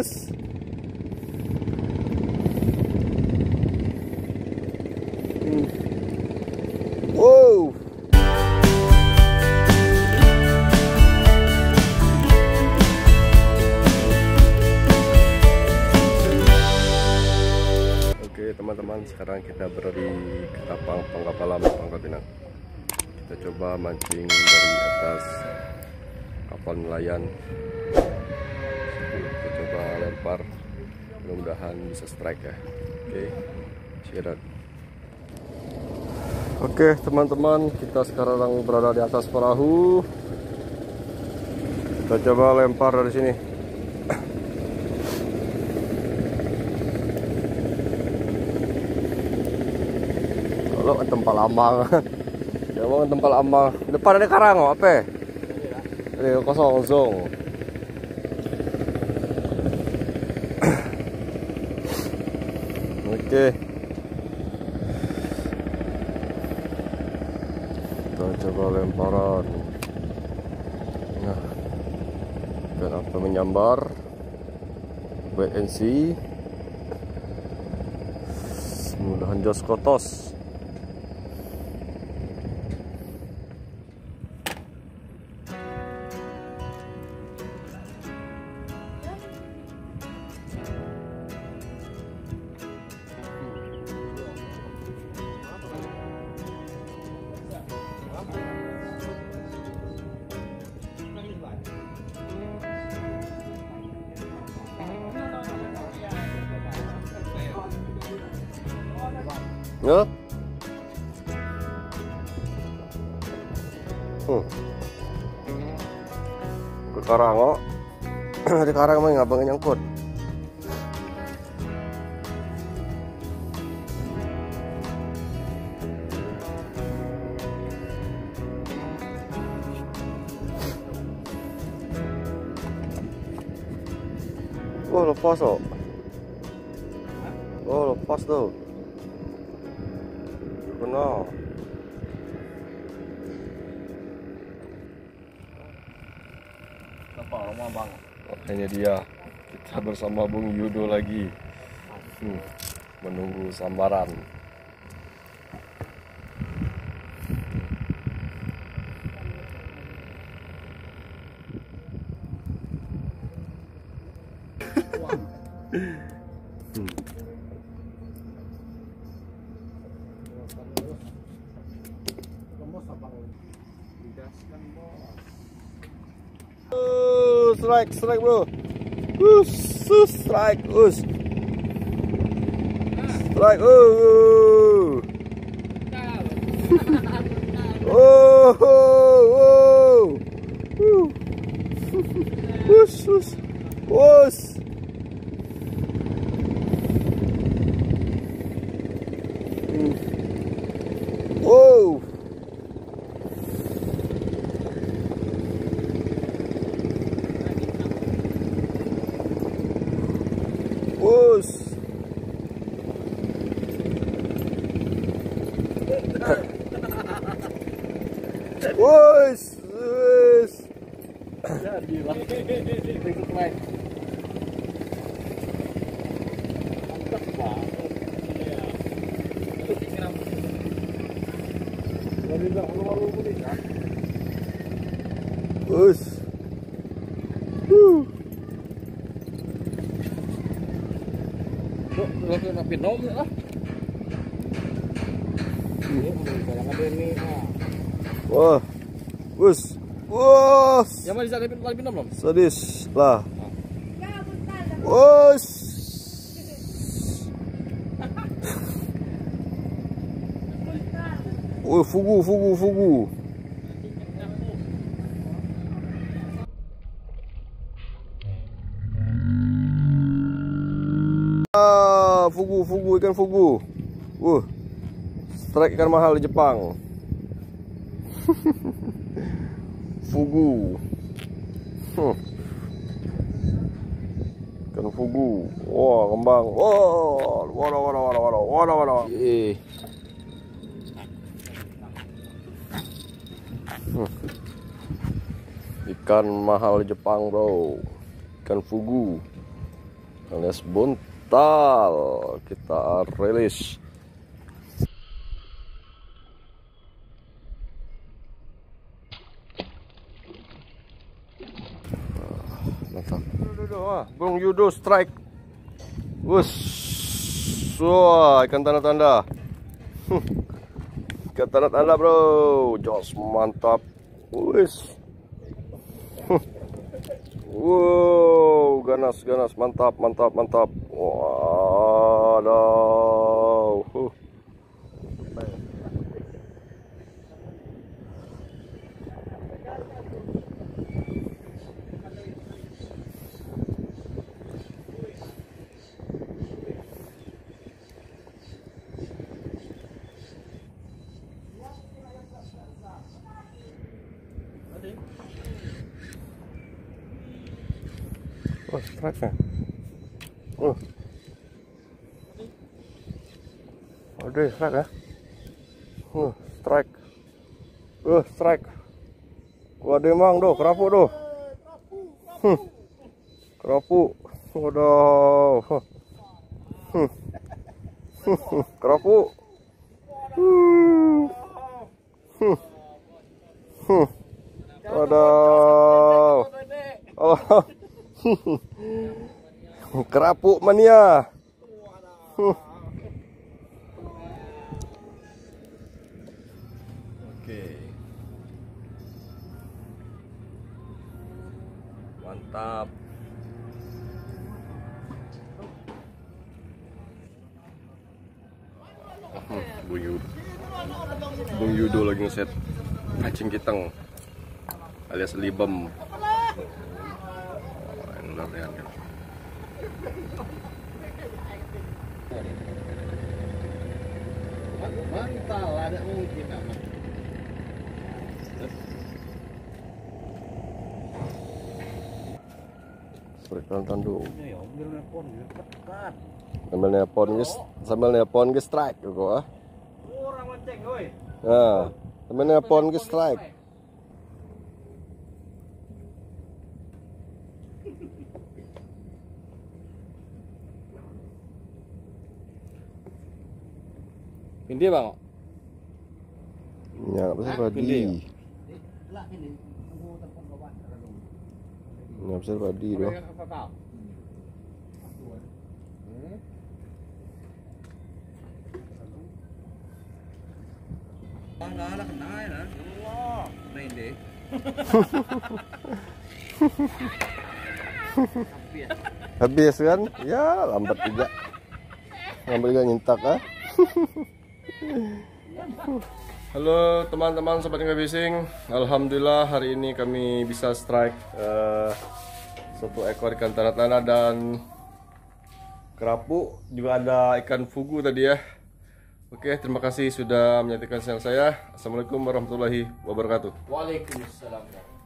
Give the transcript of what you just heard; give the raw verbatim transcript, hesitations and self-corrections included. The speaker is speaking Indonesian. terus. Wow. Oke teman-teman, sekarang kita berada di Ketapang Pangkal Balam Pangkalpinang. Kita coba mancing dari atas kapal nelayan. Kita coba lempar, mudah-mudahan bisa strike ya. Oke, sirat. Oke teman-teman, kita sekarang berada di atas perahu. Kita coba lempar dari sini. Kalau tempat lambang, jangan tempat lambang. Depan ada karang, apa? Ini kosong kosong. Oke. Coba lemparan. Nah, kenapa menyambar? Wait and see. Mudah-mudahan jos kotos. Ya. Hmm. Ke karang kok. Di karang mah enggak banget nyangkut. Oh, lepas kok. Oh, lepas tuh. Kenal. Apa rumah bang? Makanya dia, kita bersama Bung Yudo lagi, hmm, menunggu sambaran. Uh, strike, strike bro. Uh, strike, us. Strike, uh. Oh, oh, oh. Us, us, us. Wow. Wes, wes. Jadi lah. Wes. Wah. Us. Us. Yang mana bisa dapat pinam belum? Sadis lah. Us. Oh, fugu, fugu, fugu. Ah, fugu, fugu, ikan fugu. Uh. Strike ikan mahal di Jepang. Fugu, huh. Ikan fugu, wah kembang, wah, wala wala wala wala wala wala. Eh, huh. Ikan mahal Jepang bro, ikan fugu. alias buntal, kita rilis. Mantap. Bung Yudo strike. Wus. Wah, ikan tanda-tanda. Ikan tanda-tanda, bro. Jos, mantap. Wis. Wow, ganas, ganas, mantap, mantap, mantap. Waduh. Huh. Oh, strike-nya. Oh. Aduh, strike ya. Oh, strike. Oh, strike. Waduh, mang doh, kerapu doh. Hmm. Kerapu. Waduh. Hmm. Kerapu. Hmm. Hmm. Hmm. Waduh. Oh. Kerapu mania. Oke. Mantap. Bung Yudo. Bung Yudo lagi ngeset pancing kiteng alias libem. Mantal, ada mungkin apa? Perikatan tanduk. Sambil nelpon, guys. Sambil nelpon, guys. Strike, kok ah? Orang mancing, woi. Nah, sambil nelpon, guys. Strike. Pindi bang? Ya, apa sih padi? Ya, apa sih padi doh? Habis kan? Ya, lambat juga. Lambat juga nyintak ah. Halo teman-teman sobat Ingka Fishing. Alhamdulillah hari ini kami bisa strike uh, satu ekor ikan tanda-tanda dan kerapu, juga ada ikan fugu tadi ya. Oke, terima kasih sudah menyaksikan channel saya. Assalamualaikum warahmatullahi wabarakatuh. Waalaikumsalam.